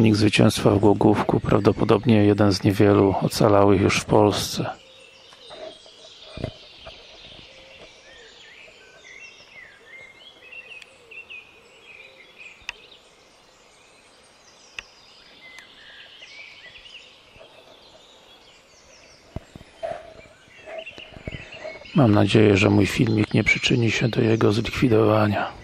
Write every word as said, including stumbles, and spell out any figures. pomnik zwycięstwa w Głogówku, prawdopodobnie jeden z niewielu ocalałych już w Polsce. Mam nadzieję, że mój filmik nie przyczyni się do jego zlikwidowania.